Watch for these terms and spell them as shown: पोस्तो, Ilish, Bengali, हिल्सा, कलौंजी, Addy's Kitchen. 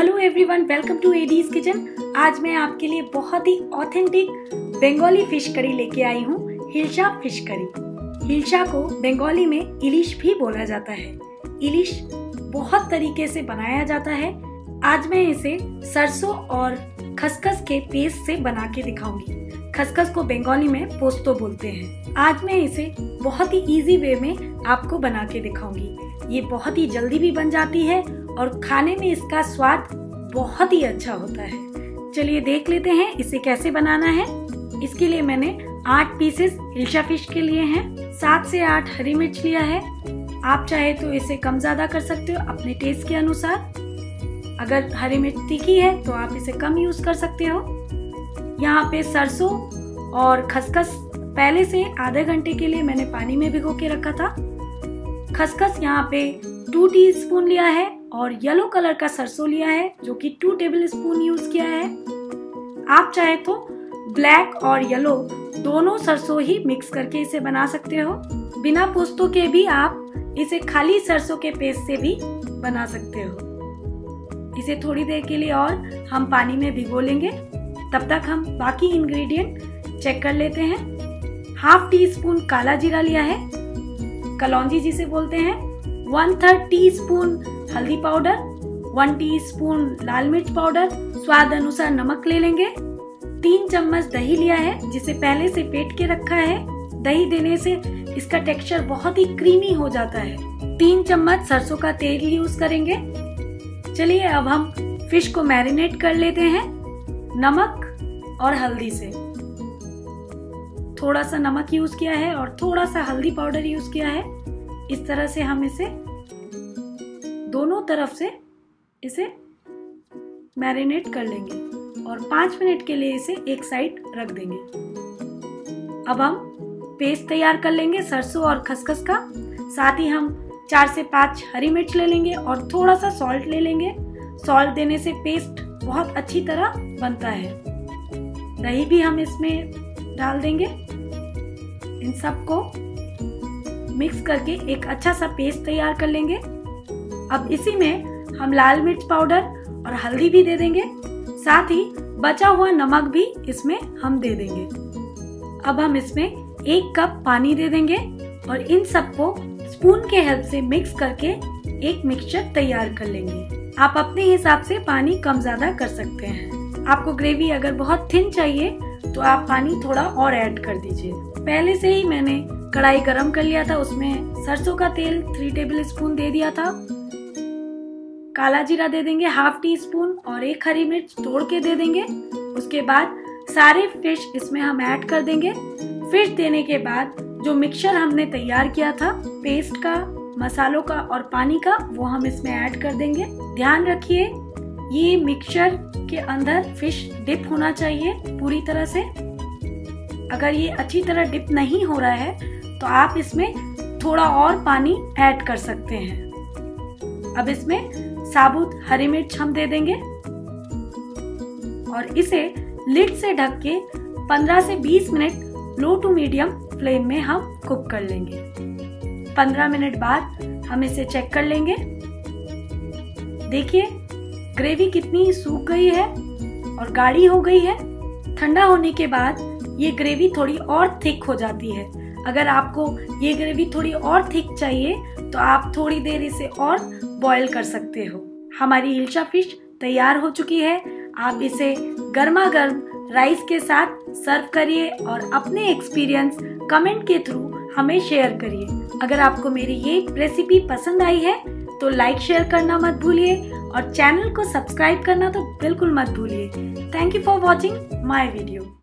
Hello everyone, welcome to एडीज kitchen. आज मैं आपके लिए बहुत ही ऑथेंटिक बंगाली फिश करी लेके आई हूँ, हिल्सा फिश करी। हिल्सा को बंगाली में इलिश भी बोला जाता है। इलिश बहुत तरीके से बनाया जाता है। आज मैं इसे सरसों और खसखस के पेस्ट से बना के दिखाऊंगी। खसखस को बंगाली में पोस्तो बोलते हैं। आज मैं इसे बहुत ही ईजी वे में आपको बना के दिखाऊंगी। ये बहुत ही जल्दी भी बन जाती है और खाने में इसका स्वाद बहुत ही अच्छा होता है। चलिए देख लेते हैं इसे कैसे बनाना है। इसके लिए मैंने 8 पीसेस हिल्सा फिश के लिए हैं। 7 से 8 हरी मिर्च लिया है। आप चाहे तो इसे कम ज्यादा कर सकते हो अपने टेस्ट के अनुसार। अगर हरी मिर्च तीखी है तो आप इसे कम यूज कर सकते हो। यहाँ पे सरसों और खसखस पहले से आधे घंटे के लिए मैंने पानी में भिगो के रखा था। खसखस यहाँ पे 2 टीस्पून लिया है और येलो कलर का सरसों लिया है जो कि 2 टेबलस्पून यूज किया है। आप चाहे तो ब्लैक और येलो दोनों सरसों ही मिक्स करके इसे बना सकते हो। बिना पोस्तों के भी आप इसे खाली सरसों के पेस्ट से भी बना सकते हो। इसे थोड़ी देर के लिए और हम पानी में भिगो लेंगे। तब तक हम बाकी इंग्रेडिएंट चेक कर लेते हैं। 1/2 टीस्पून काला जीरा लिया है, कलौंजी जिसे बोलते हैं। 1/3 टीस्पून हल्दी पाउडर, 1 टीस्पून लाल मिर्च पाउडर, स्वाद अनुसार नमक ले लेंगे। 3 चम्मच दही लिया है जिसे पहले से फेंट के रखा है। दही देने से इसका टेक्सचर बहुत ही क्रीमी हो जाता है। 3 चम्मच सरसों का तेल यूज करेंगे। चलिए अब हम फिश को मैरिनेट कर लेते हैं नमक और हल्दी से। थोड़ा सा नमक यूज किया है और थोड़ा सा हल्दी पाउडर यूज किया है। इस तरह से हम इसे दोनों तरफ से इसे मैरिनेट कर लेंगे और 5 मिनट के लिए इसे एक साइड रख देंगे। अब हम पेस्ट तैयार कर लेंगे सरसों और खसखस का। साथ ही हम 4 से 5 हरी मिर्च ले लेंगे और थोड़ा सा सॉल्ट ले लेंगे। सॉल्ट देने से पेस्ट बहुत अच्छी तरह बनता है। दही भी हम इसमें डाल देंगे। इन सबको मिक्स करके एक अच्छा सा पेस्ट तैयार कर लेंगे। अब इसी में हम लाल मिर्च पाउडर और हल्दी भी दे देंगे। साथ ही बचा हुआ नमक भी इसमें हम दे देंगे। अब हम इसमें 1 कप पानी दे देंगे और इन सबको स्पून के हेल्प से मिक्स करके एक मिक्सचर तैयार कर लेंगे। आप अपने हिसाब से पानी कम ज्यादा कर सकते हैं। आपको ग्रेवी अगर बहुत थिन चाहिए तो आप पानी थोड़ा और ऐड कर दीजिए। पहले से ही मैंने कढ़ाई गरम कर लिया था, उसमें सरसों का तेल 3 टेबलस्पून दे दिया था। काला जीरा दे देंगे 1/2 टीस्पून और 1 हरी मिर्च तोड़ के दे देंगे। उसके बाद सारे फिश इसमें हम ऐड कर देंगे। फिश देने के बाद जो मिक्सचर हमने तैयार किया था पेस्ट का, मसालों का और पानी का, वो हम इसमें ऐड कर देंगे। ध्यान रखिए ये मिक्सचर के अंदर फिश डिप होना चाहिए पूरी तरह से। अगर ये अच्छी तरह डिप नहीं हो रहा है तो आप इसमें थोड़ा और पानी ऐड कर सकते हैं। अब इसमें साबुत हरी मिर्च हम दे देंगे और इसे लिड से ढक के 15 से 20 minute low to medium flame में हम कुक कर लेंगे। 15 मिनट बाद हम इसे चेक कर लेंगे। देखिए ग्रेवी कितनी सूख गई है और गाढ़ी हो गई है। ठंडा होने के बाद ये ग्रेवी थोड़ी और थिक हो जाती है। अगर आपको ये ग्रेवी थोड़ी और थिक चाहिए तो आप थोड़ी देर इसे और बॉईल कर सकते हो। हमारी हिल्सा फिश तैयार हो चुकी है। आप इसे गर्मा गर्म राइस के साथ सर्व करिए और अपने एक्सपीरियंस कमेंट के थ्रू हमें शेयर करिए। अगर आपको मेरी ये रेसिपी पसंद आई है तो लाइक शेयर करना मत भूलिए और चैनल को सब्सक्राइब करना तो बिल्कुल मत भूलिए। Thank you for watching my video.